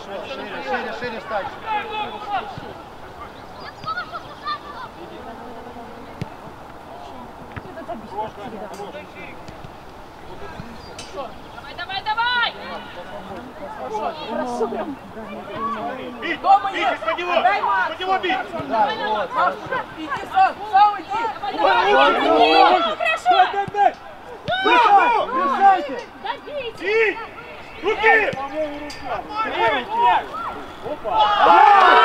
Хорошо, шире встань. Давай! Хорошо, хорошо, прям. Бить, дома бить, из-под него! Из-под него бить! Да, вот, хорошо. Иди, Сон, Сон, иди! Хорошо! Дай! Мешайте! Добейте! Руки! Опа!